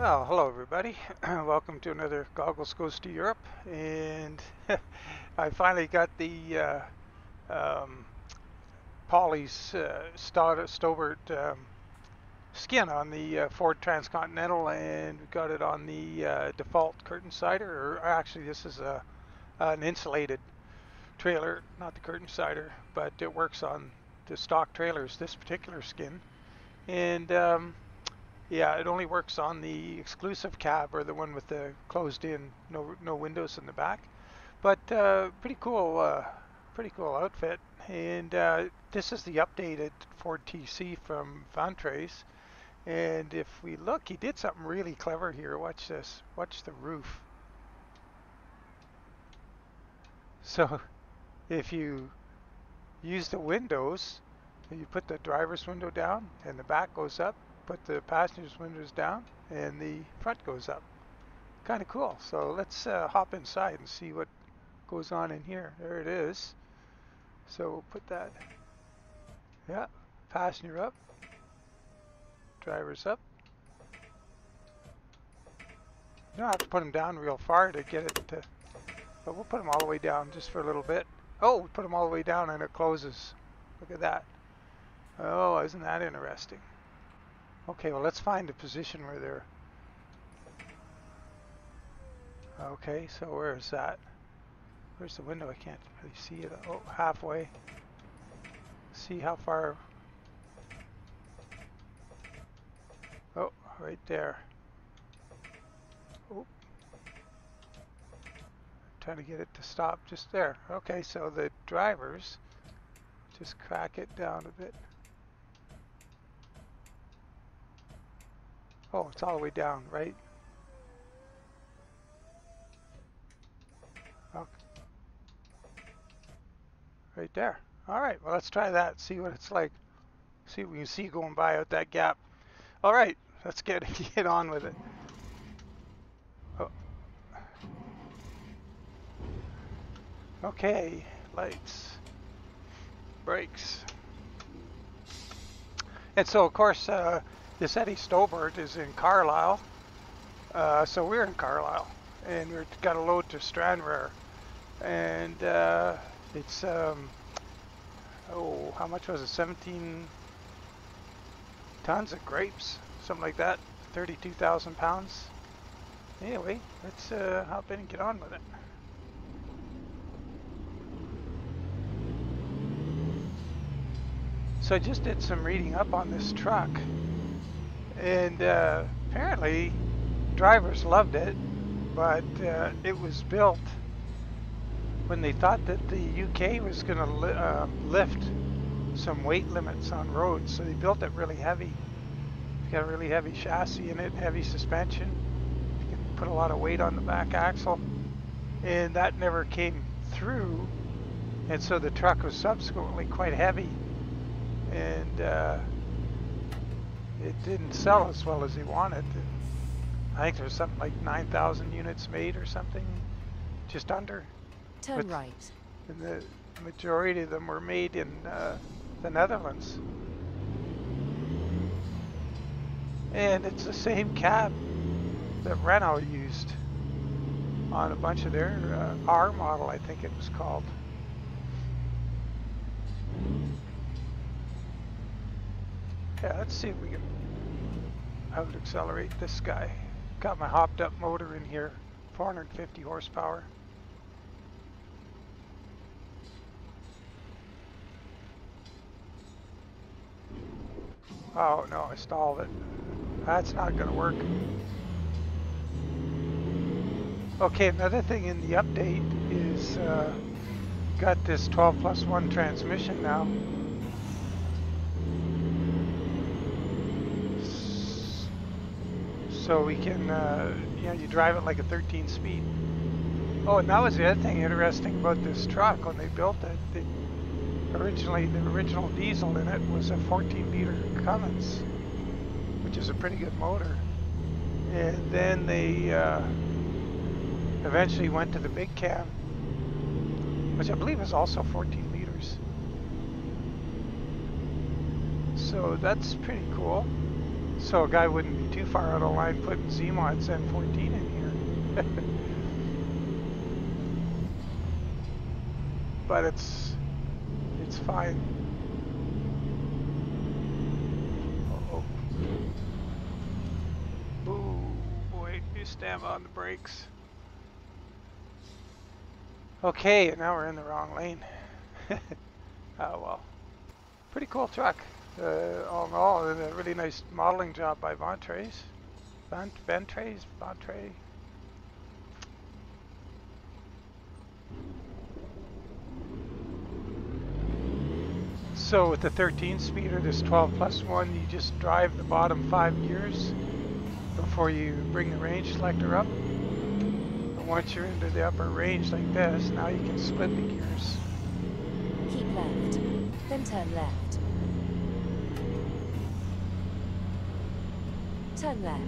Well, hello everybody. Welcome to another Goggles Goes to Europe, and I finally got the Pauly's Stobart skin on the Ford Transcontinental, and got it on the default curtain sider, or actually this is an insulated trailer, not the curtain sider, but it works on the stock trailers, this particular skin. And yeah, it only works on the exclusive cab, or the one with the closed-in, no windows in the back. But pretty cool outfit. And this is the updated Ford TC from Ventreys. And if we look, he did something really clever here. Watch this. Watch the roof. So, if you use the windows, you put the driver's window down, and the back goes up. Put the passenger's windows down, and the front goes up. Kind of cool. So let's hop inside and see what goes on in here. There it is. So we'll put that, yeah, passenger up, driver's up. You don't have to put them down real far to get it to, but we'll put them all the way down just for a little bit. Oh, we put them all the way down and it closes. Look at that. Oh, isn't that interesting? Okay, well, let's find a position where they're... Okay, so where is that? Where's the window? I can't really see it. Oh, halfway. See how far... Oh, right there. Oh. Trying to get it to stop just there. Okay, so the drivers... Just crack it down a bit. Oh, it's all the way down, right? Okay. Right there. All right, well, let's try that, see what it's like. See what we can see going by out that gap. All right, let's get on with it. Oh. Okay, lights, brakes. And so, of course, this Eddie Stobart is in Carlisle, so we're in Carlisle, and we've got a load to Stranraer, and it's, oh, how much was it, 17 tons of grapes, something like that, 32,000 pounds. Anyway, let's hop in and get on with it. So I just did some reading up on this truck. And apparently, drivers loved it, but it was built when they thought that the UK was going to lift some weight limits on roads. So they built it really heavy. It's got a really heavy chassis in it, heavy suspension. You can put a lot of weight on the back axle. And that never came through. And so the truck was subsequently quite heavy. And... it didn't sell as well as he wanted. I think there's something like 9,000 units made or something, just under. Turn right. And the majority of them were made in the Netherlands. And it's the same cab that Renault used on a bunch of their R model, I think it was called. Yeah, let's see if we can out accelerate this guy. Got my hopped up motor in here, 450 horsepower. Oh no, I stalled it. That's not gonna work. Okay, another thing in the update is got this 12+1 transmission now. So we can, you know, you drive it like a 13-speed. Oh, and that was the other thing interesting about this truck when they built it. The original diesel in it was a 14-liter Cummins, which is a pretty good motor. And then they eventually went to the Big Cam, which I believe is also 14 liters. So that's pretty cool. So a guy wouldn't be too far out of line putting Zmod's M14 in here. But it's fine. Uh-oh. Ooh, boy, do stamp on the brakes. Okay, now we're in the wrong lane. Oh well. Pretty cool truck. All in all, and a really nice modeling job by Montres. Ventreys? So with the 13-speeder, this 12+1, you just drive the bottom 5 gears before you bring the range selector up. And once you're into the upper range like this, now you can split the gears. Keep left, then turn left. Turn left.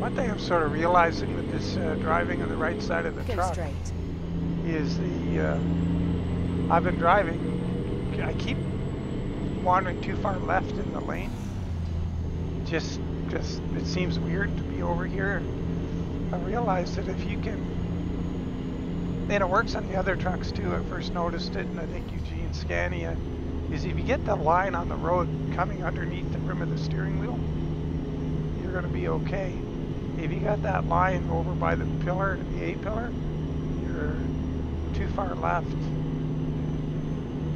One thing I'm sort of realizing with this driving on the right side of the truck is the I've been driving. I keep wandering too far left in the lane. Just it seems weird to be over here. I realized that if you can, and it works on the other trucks too. I first noticed it, and I think Eugene Scania is, if you get the line on the road coming underneath the rim of the steering wheel, you're going to be okay. If you got that line over by the pillar to the A pillar, you're too far left.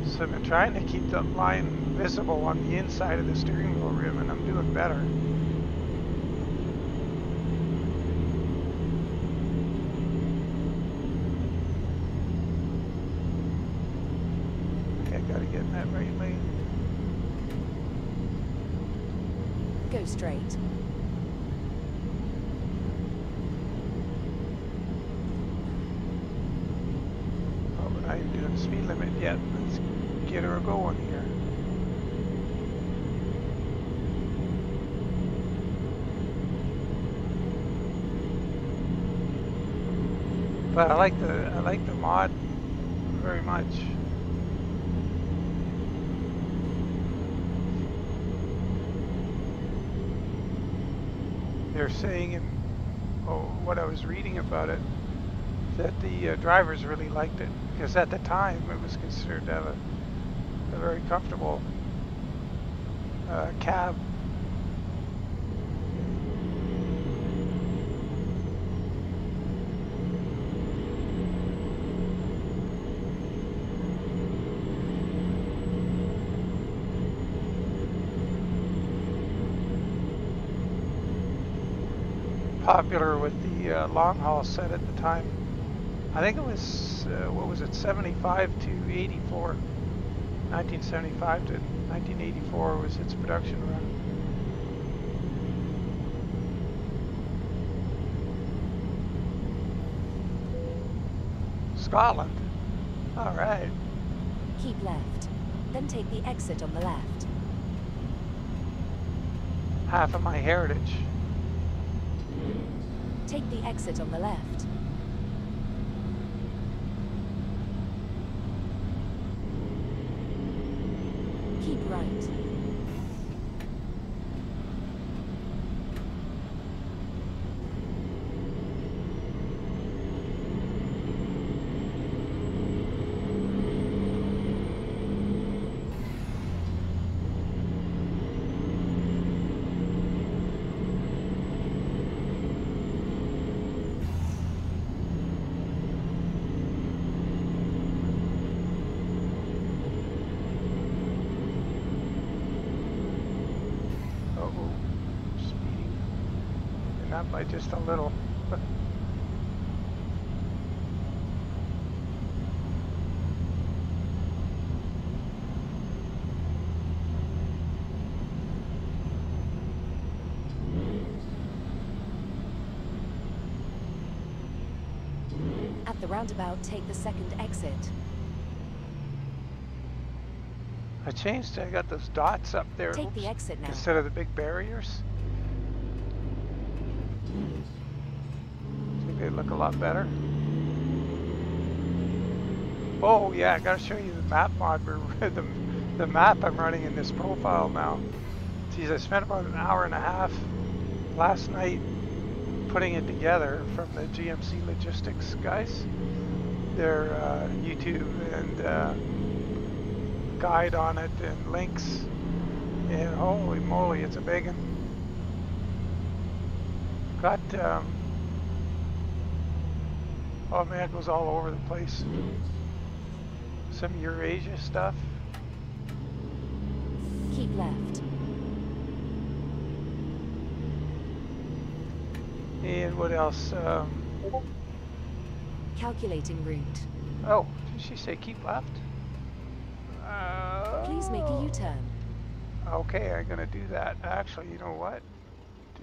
So I've been trying to keep the line visible on the inside of the steering wheel rim, and I'm doing better. Okay, I gotta get in that right lane. Go straight. Oh, but I ain't doing the speed limit yet. Let's get her going here. But I like the mod very much. They're saying in what I was reading about it, that the drivers really liked it, because at the time it was considered to have a very comfortable cab. Popular with the long haul set at the time. I think it was, 75 to 84. 1975 to 1984 was its production run. Scotland. All right. Keep left, then take the exit on the left. Half of my heritage. Take the exit on the left. Keep right. By just a little. At the roundabout, take the second exit. I changed it. I got those dots up there. Take the exit now. Instead of the big barriers. I think they look a lot better. Oh yeah, I gotta show you the map mod. The map I'm running in this profile now. Geez, I spent about an hour and a half last night putting it together from the GMC Logistics guys. Their YouTube and guide on it and links, and holy moly, it's a big one. Got oh man, it goes all over the place. Some Eurasia stuff. Keep left. And what else? Calculating route. Oh, did she say keep left? Please make a U-turn. Okay, I'm gonna do that. Actually, you know what?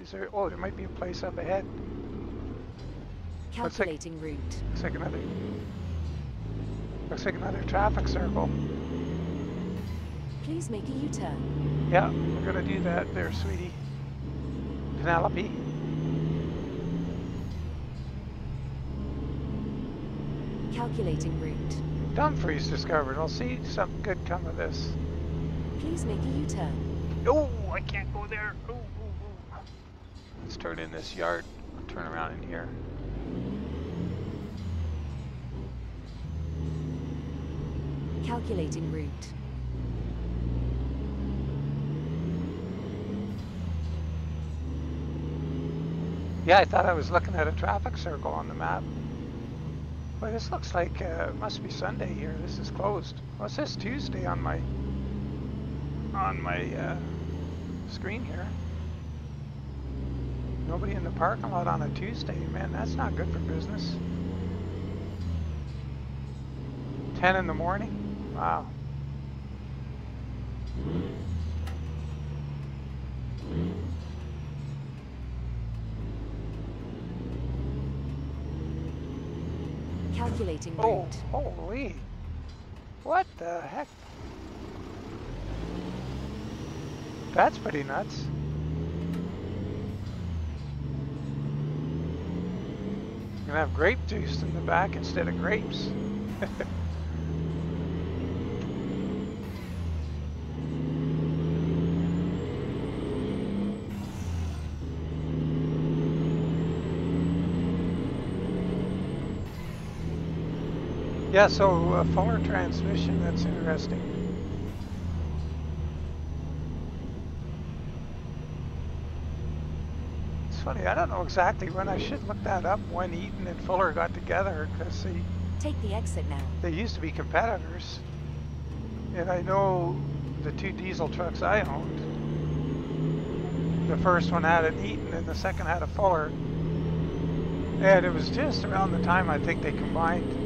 Is there? Oh, there might be a place up ahead. Calculating route. Looks like another traffic circle. Please make a U-turn. Yeah, we're gonna do that there, sweetie. Penelope. Calculating route. Dumfries discovered. I'll see something good come of this. Please make a U-turn. No, I can't go there. Ooh, ooh, ooh. Let's turn in this yard. I'll turn around in here. Calculating route. Yeah, I thought I was looking at a traffic circle on the map. Well, this looks like it must be Sunday here. This is closed. Well, it says Tuesday on my screen here. Nobody in the parking lot on a Tuesday, man. That's not good for business. 10 in the morning. Wow. Calculating route. Oh, holy. What the heck? That's pretty nuts. I'm gonna have grape juice in the back instead of grapes. Yeah, so Fuller transmission, that's interesting. It's funny, I don't know exactly when. I should look that up, when Eaton and Fuller got together, because Take the exit now. They used to be competitors. And I know the two diesel trucks I owned, the first one had an Eaton and the second had a Fuller. And it was just around the time I think they combined.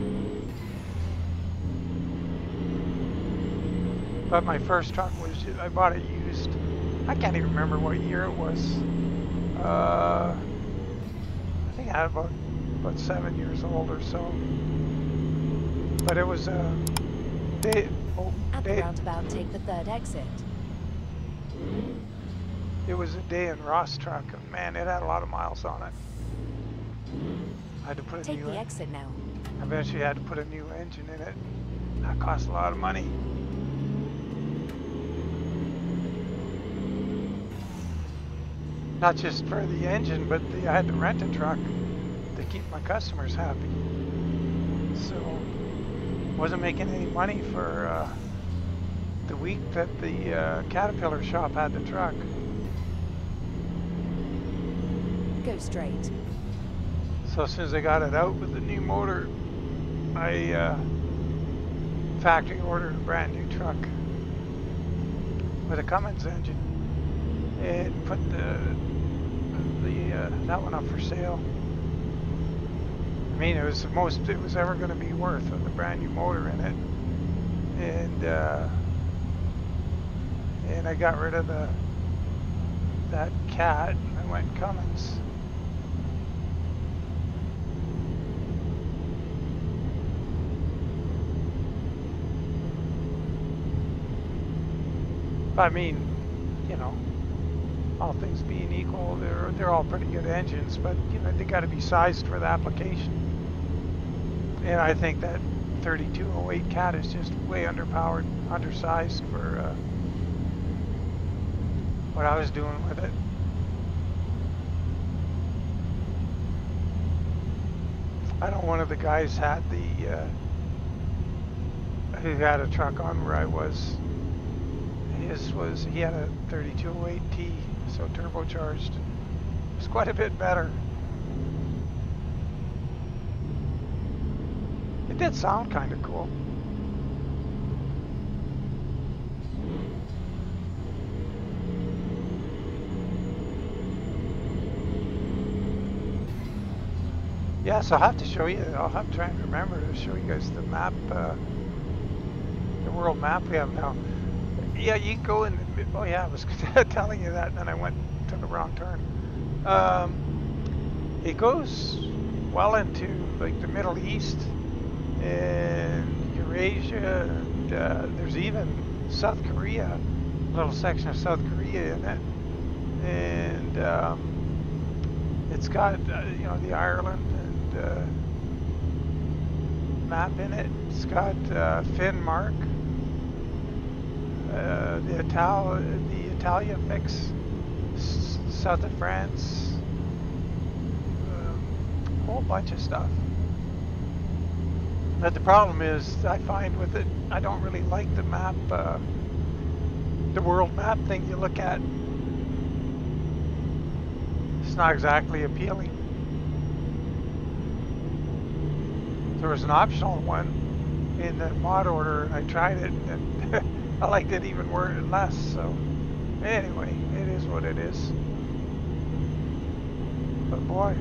But my first truck was, I bought it used. I can't even remember what year it was. I think I had about 7 years old or so. But it was at the roundabout, take the third exit. It was a Day and Ross truck, and man, it had a lot of miles on it. I had to put take a new the exit now. Eventually, I had to put a new engine in it. That cost a lot of money. Not just for the engine, but I had to rent a truck to keep my customers happy. So, wasn't making any money for the week that the Caterpillar shop had the truck. Go straight. So as soon as I got it out with the new motor, I factory ordered a brand new truck with a Cummins engine. And put that one up for sale. I mean, it was the most it was ever going to be worth with a brand new motor in it. And I got rid of that Cat and I went Cummins. I mean, you know, all things being equal, they're all pretty good engines, but you know, they got to be sized for the application. And I think that 3208 Cat is just way underpowered, undersized for what I was doing with it. I know one of the guys had the who had a truck on where I was. His was, he had a 3208T, so turbocharged. It was quite a bit better. It did sound kind of cool. Yeah, so I'll have to show you, I'll have to try and remember to show you guys the map, the world map we have now. Yeah, you go in, oh yeah, I was telling you that, and then I went, took a wrong turn. It goes well into like the Middle East and Eurasia, and there's even South Korea, a little section of South Korea in it. And it's got, you know, the Ireland and map in it. It's got Finnmark, the Italia mix, south of France, a whole bunch of stuff. But the problem is, I find with it, I don't really like the map, the world map thing you look at. It's not exactly appealing. There was an optional one in the mod order, and I tried it, and I liked it even worse and less. So anyway, it is what it is. But boy,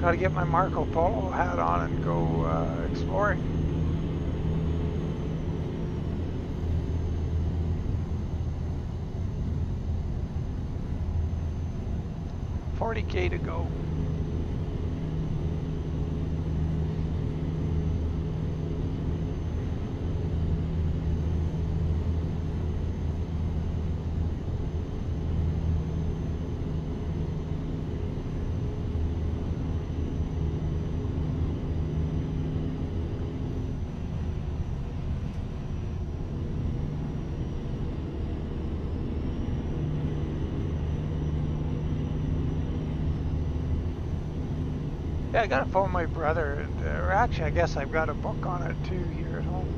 gotta get my Marco Polo hat on and go exploring. $40K to go. Yeah, I gotta phone my brother, and, or actually I guess I've got a book on it too here at home.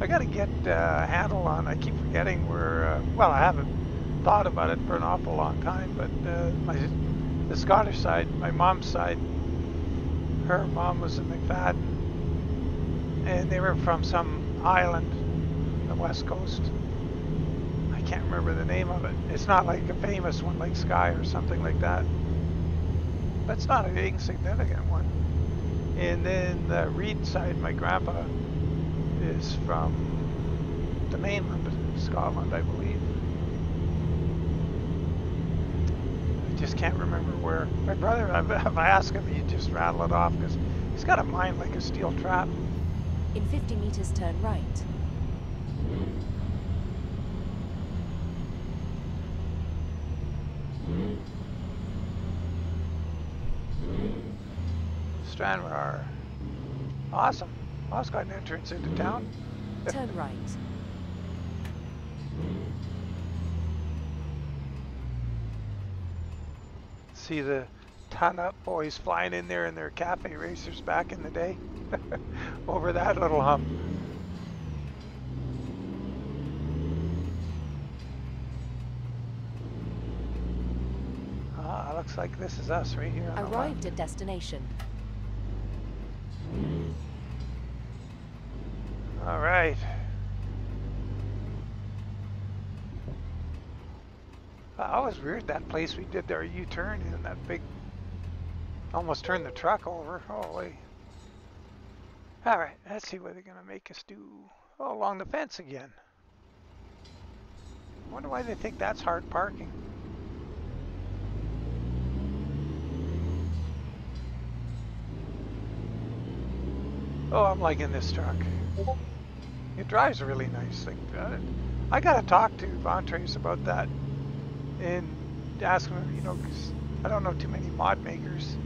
I gotta get a handle on, I keep forgetting where, well, I haven't thought about it for an awful long time, but the Scottish side, my mom's side, her mom was a McFadden, and they were from some island on the west coast. I can't remember the name of it. It's not like a famous one like Skye or something like that. That's not an insignificant one. And then the Reid side, my grandpa, is from the mainland of Scotland, I believe. I just can't remember where. My brother, if I ask him, he'd just rattle it off, because he's got a mind like a steel trap. In 50 meters, turn right. Stranraer. Awesome. Oh, it's got an entrance into town. Turn right. See the ton-up boys flying in there in their cafe racers back in the day. Over that little hump. Ah, looks like this is us right here. Arrived at destination. All right. That was weird, that place we did our U-turn in, that big, almost turned the truck over. Holy. All right, let's see what they're going to make us do. Oh, along the fence again. I wonder why they think that's hard parking. Oh, I'm liking this truck. It drives really nice. Like, I gotta talk to Ventreys about that and ask him, you know, because I don't know too many mod makers.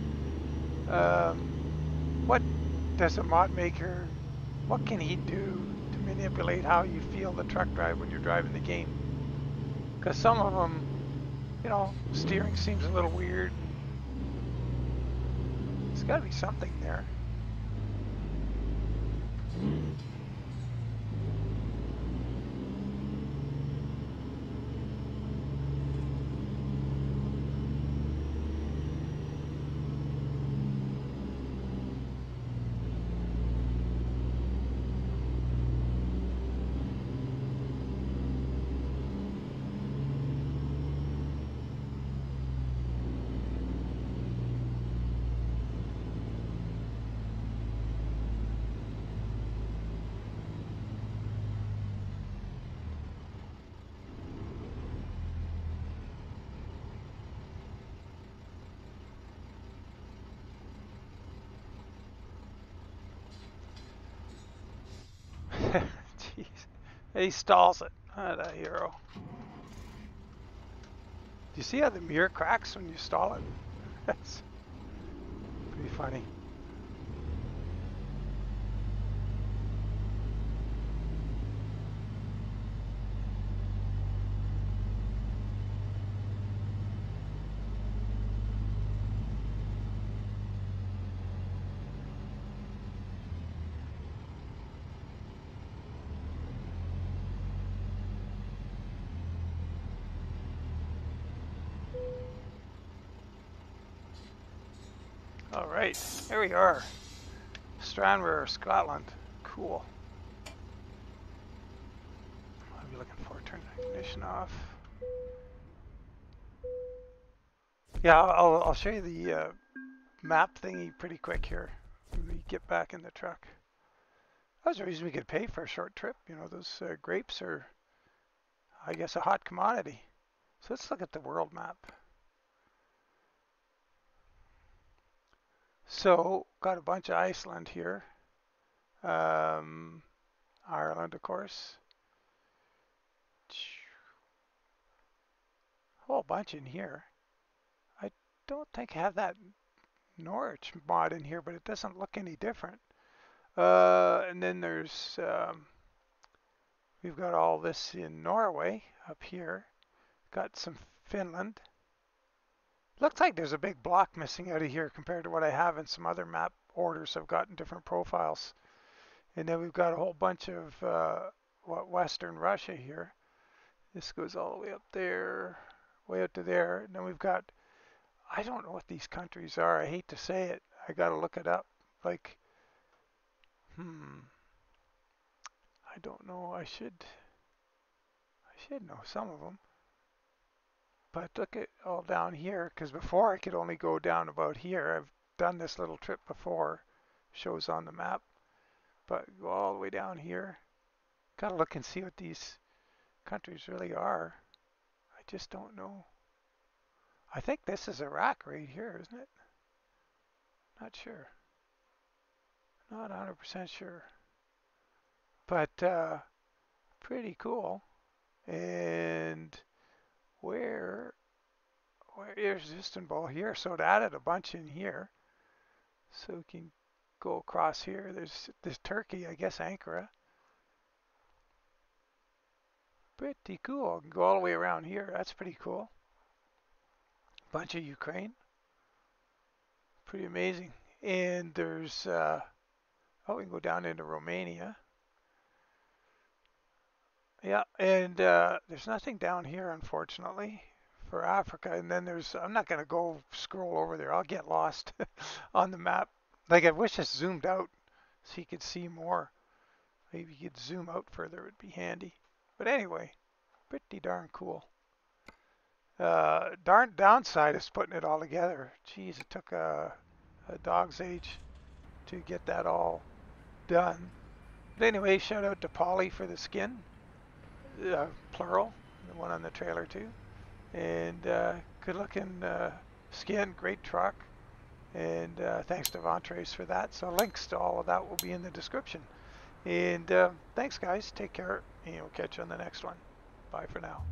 What does a mod maker, what can he do to manipulate how you feel the truck drive when you're driving the game? Because some of them, you know, steering seems a little weird. There's got to be something there. He stalls it. Not a hero. Do you see how the mirror cracks when you stall it? That's pretty funny. Here we are, Stranraer, Scotland. Cool. What are we looking for? Turn the ignition off. Yeah, I'll show you the map thingy pretty quick here when we get back in the truck. That was the reason we could pay for a short trip. You know, those grapes are, I guess, a hot commodity. So let's look at the world map. So, got a bunch of Iceland here, Ireland, of course, a whole bunch in here. I don't think I have that Norwich mod in here, but it doesn't look any different. And then there's, we've got all this in Norway up here, got some Finland. Looks like there's a big block missing out of here compared to what I have in some other map orders I've got in different profiles. And then we've got a whole bunch of Western Russia here. This goes all the way up there, way out to there. And then we've got, I don't know what these countries are. I hate to say it. I got to look it up. Like, I don't know. I should know some of them. But look at all down here, because before I could only go down about here. I've done this little trip before, shows on the map. But go all the way down here. Got to look and see what these countries really are. I just don't know. I think this is Iraq right here, isn't it? Not sure. Not 100% sure. But pretty cool. And where is Istanbul here? So it added a bunch in here. So we can go across here. There's Turkey, I guess Ankara. Pretty cool. I can go all the way around here. That's pretty cool. Bunch of Ukraine. Pretty amazing. And there's oh, we can go down into Romania. Yeah, and there's nothing down here, unfortunately, for Africa. And then there's, I'm not going to go scroll over there. I'll get lost on the map. Like, I wish I zoomed out so you could see more. Maybe you could zoom out further. It would be handy. But anyway, pretty darn cool. Darn downside is putting it all together. Geez, it took a dog's age to get that all done. But anyway, shout out to Pauly for the skin. Plural, the one on the trailer too, and good looking skin, great truck, and thanks to Ventreys for that. So links to all of that will be in the description, and thanks guys, take care, and we'll catch you on the next one. Bye for now.